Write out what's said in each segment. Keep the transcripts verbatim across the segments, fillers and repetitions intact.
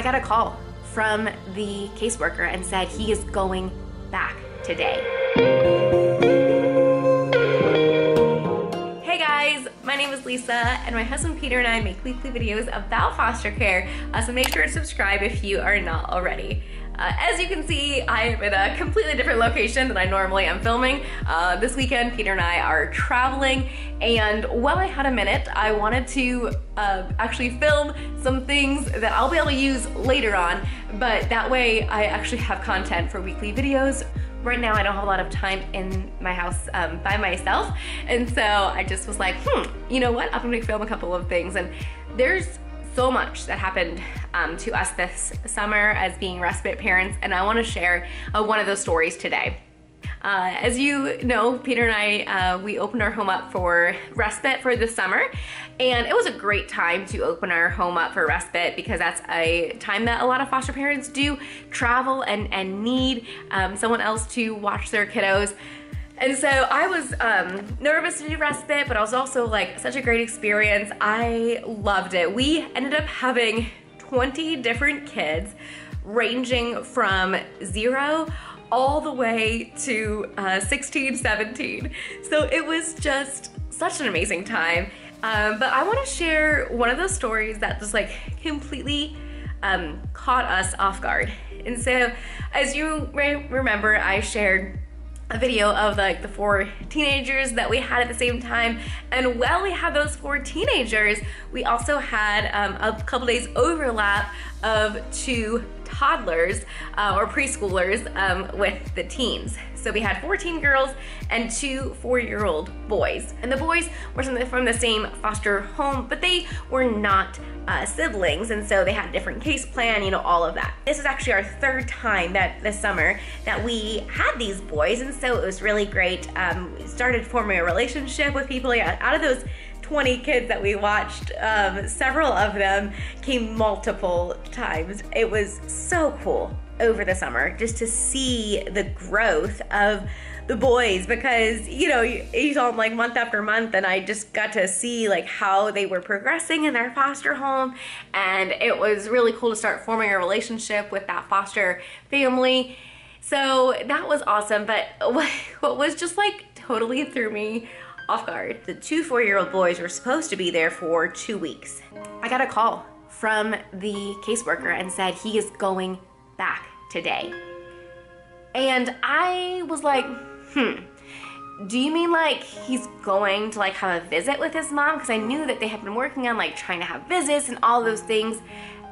I got a call from the caseworker and said he is going back today. Hey guys, my name is Lisa and my husband Peter and I make weekly videos about foster care, uh, so make sure to subscribe if you are not already. Uh, as you can see, I am in a completely different location than I normally am filming. Uh, this weekend, Peter and I are traveling, and while I had a minute, I wanted to uh, actually film some things that I'll be able to use later on, but that way I actually have content for weekly videos. Right now, I don't have a lot of time in my house um, by myself, and so I just was like, hmm, you know what? I'm gonna film a couple of things, and there's so much that happened um, to us this summer as being respite parents, and I want to share uh, one of those stories today. Uh, as you know, Peter and I, uh, we opened our home up for respite for the summer, and it was a great time to open our home up for respite because that's a time that a lot of foster parents do travel and, and need um, someone else to watch their kiddos. And so I was um, nervous to do respite, but I was also like, such a great experience. I loved it. We ended up having twenty different kids, ranging from zero all the way to uh, sixteen, seventeen. So it was just such an amazing time. Um, but I wanna share one of those stories that just like completely um, caught us off guard. And so as you re- remember, I shared a video of like the four teenagers that we had at the same time, and while we had those four teenagers, we also had um, a couple days overlap of two toddlers uh, or preschoolers um, with the teens. So we had fourteen girls and two four-year-old boys, and the boys were from the same foster home, but they were not uh, siblings, and so they had a different case plan, you know, all of that. This is actually our third time that this summer that we had these boys, and so it was really great. Um, we started forming a relationship with people. Yeah, out of those twenty kids that we watched, um, several of them came multiple times. It was so cool over the summer just to see the growth of the boys, because you know you, you saw them like month after month, and I just got to see like how they were progressing in their foster home, and it was really cool to start forming a relationship with that foster family. So that was awesome, but what was just like totally threw me off guard. The two four-year-old boys were supposed to be there for two weeks. I got a call from the caseworker and said he is going back today. And I was like, hmm, do you mean like he's going to like have a visit with his mom? Because I knew that they had been working on like trying to have visits and all those things.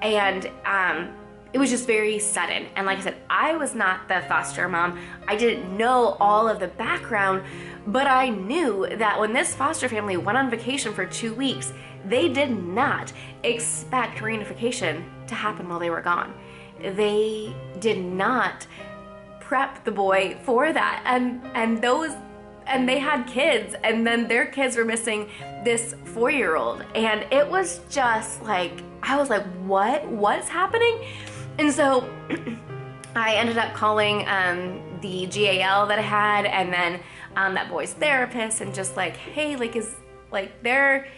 And um, it was just very sudden. And like I said, I was not the foster mom. I didn't know all of the background. But I knew that when this foster family went on vacation for two weeks, they did not expect reunification to happen while they were gone. They did not prep the boy for that. And, and those, and they had kids, and then their kids were missing this four-year-old. And it was just like, I was like, what, what's happening? And so I ended up calling um, the G A L that I had, and then um, that boy's therapist, and just like, hey, like is like there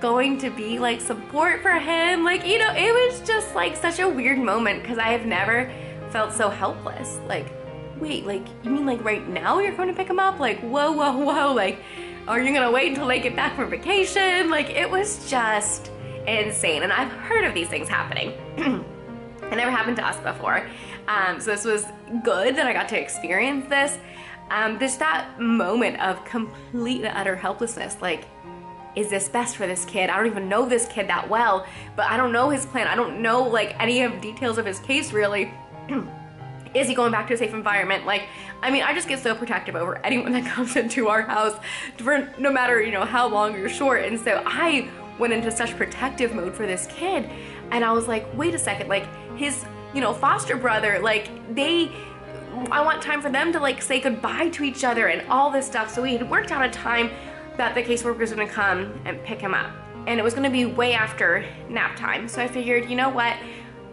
going to be like support for him? Like, you know, it was just like such a weird moment because I have never felt so helpless. Like, wait, like you mean like right now you're going to pick him up? Like, whoa, whoa, whoa. Like, are you gonna wait until they get back from vacation? Like, it was just insane. And I've heard of these things happening. It never happened to us before. Um, so this was good that I got to experience this. Um, there's that moment of complete and utter helplessness. Like, is this best for this kid? I don't even know this kid that well, but I don't know his plan. I don't know like any of details of his case really. Is he going back to a safe environment? Like, I mean, I just get so protective over anyone that comes into our house, for no matter, you know, how long or short. And so I went into such protective mode for this kid. And I was like, wait a second, like his, you know, foster brother, like they, I want time for them to like say goodbye to each other and all this stuff. So we had worked out a time that the caseworker was gonna come and pick him up. And it was gonna be way after nap time. So I figured, you know what,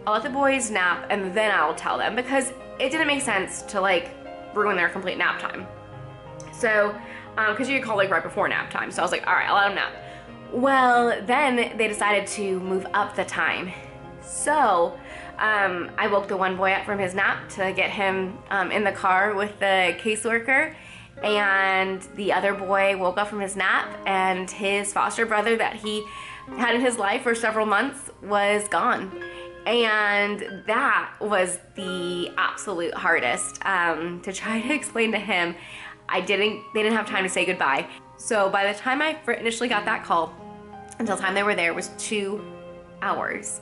I'll let the boys nap and then I'll tell them, because it didn't make sense to like ruin their complete nap time. So, um, cause you could call like right before nap time. So I was like, all right, I'll let them nap. Well, then they decided to move up the time. So um, I woke the one boy up from his nap to get him um, in the car with the caseworker, and the other boy woke up from his nap, and his foster brother that he had in his life for several months was gone. And that was the absolute hardest um, to try to explain to him. I didn't, they didn't have time to say goodbye. So by the time I initially got that call, until the time they were there, was two hours.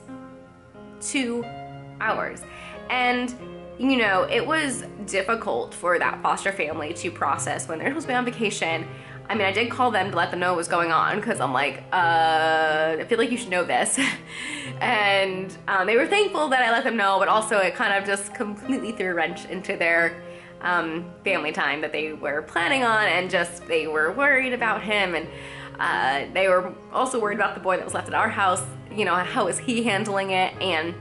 Two hours. And, you know, it was difficult for that foster family to process when they're supposed to be on vacation. I mean, I did call them to let them know what was going on, because I'm like, uh, I feel like you should know this. And um, they were thankful that I let them know, but also it kind of just completely threw a wrench into their um, family time that they were planning on, and just they were worried about him, and uh, they were also worried about the boy that was left at our house. You know, how is he handling it? And,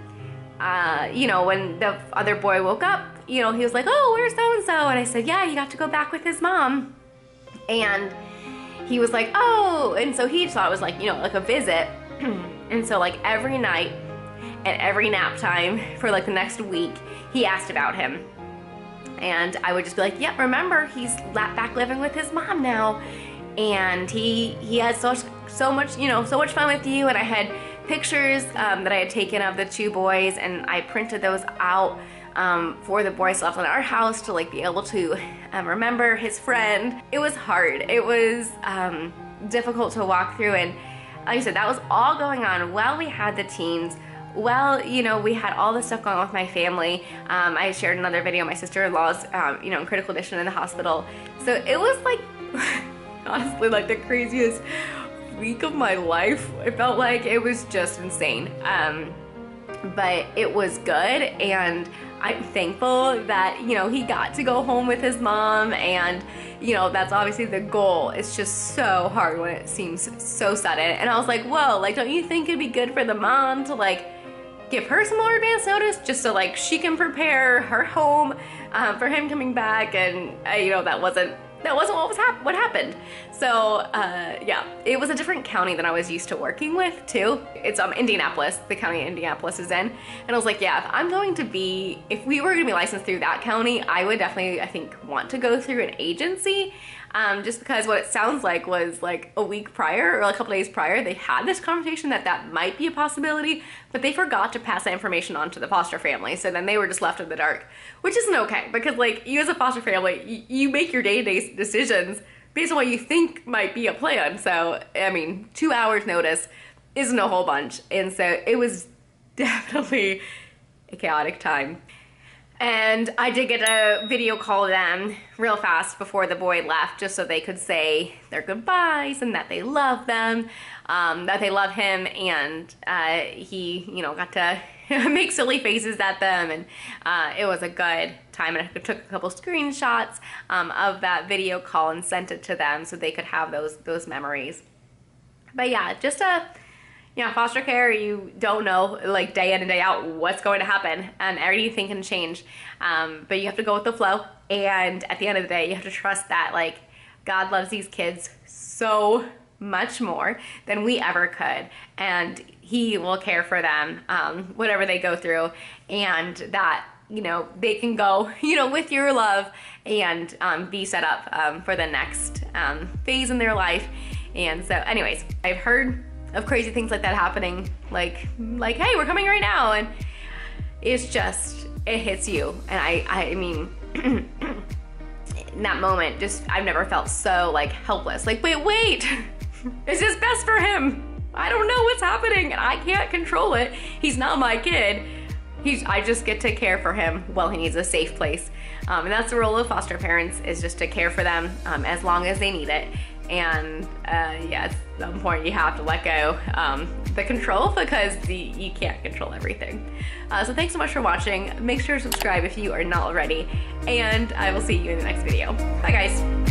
uh, you know, when the other boy woke up, you know, he was like, oh, where's so-and-so? And I said, yeah, he got to go back with his mom. And he was like, oh, and so he just thought it was like, you know, like a visit. And so like every night and every nap time for like the next week, he asked about him. And I would just be like, yep, yeah, remember, he's back living with his mom now. And he he had so, so much, you know, so much fun with you. And I had pictures um, that I had taken of the two boys, and I printed those out Um, for the boys left in our house to like be able to um, remember his friend. It was hard. It was um, difficult to walk through, and like I said, that was all going on while we had the teens. Well, you know, we had all this stuff going on with my family. Um, I shared another video, my sister-in-law's, um, you know, in critical condition in the hospital. So it was like, honestly, like the craziest week of my life. It felt like it was just insane. Um, but it was good, and I'm thankful that, you know, he got to go home with his mom, and, you know, that's obviously the goal. It's just so hard when it seems so sudden. And I was like, whoa, like, don't you think it'd be good for the mom to, like, give her some more advance notice just so, like, she can prepare her home um, for him coming back? And, uh, you know, that wasn't, that wasn't what was hap what happened. So, uh, yeah, it was a different county than I was used to working with, too. It's um, Indianapolis, the county Indianapolis is in. And I was like, yeah, if I'm going to be, if we were gonna be licensed through that county, I would definitely, I think, want to go through an agency, um, just because what it sounds like was like a week prior, or a couple days prior, they had this conversation that that might be a possibility, but they forgot to pass that information on to the foster family. So then they were just left in the dark, which isn't okay, because like you as a foster family, you, you make your day-to-day decisions based on what you think might be a plan. So, I mean, two hours notice isn't a whole bunch. And so it was definitely a chaotic time. And I did get a video call them real fast before the boy left, just so they could say their goodbyes and that they love them, um, that they love him. And uh, he, you know, got to make silly faces at them. And uh, it was a good time. And I took a couple screenshots um, of that video call and sent it to them so they could have those, those memories. But yeah, just a... Yeah, foster care, you don't know, like, day in and day out what's going to happen, and everything can change, um, but you have to go with the flow, and at the end of the day, you have to trust that, like, God loves these kids so much more than we ever could, and He will care for them, um, whatever they go through, and that, you know, they can go, you know, with your love, and um, be set up um, for the next um, phase in their life. And so, anyways, I've heard of crazy things like that happening, like, like, hey, we're coming right now, and it's just, it hits you. And I, I mean, in that moment, just, I've never felt so, like, helpless, like, wait, wait, is this best for him? I don't know what's happening, and I can't control it. He's not my kid. He's, I just get to care for him while he needs a safe place. Um, and that's the role of foster parents, is just to care for them um, as long as they need it. And uh, yeah, at some point you have to let go um, the control, because the, you can't control everything. Uh, so thanks so much for watching. Make sure to subscribe if you are not already, and I will see you in the next video. Bye guys.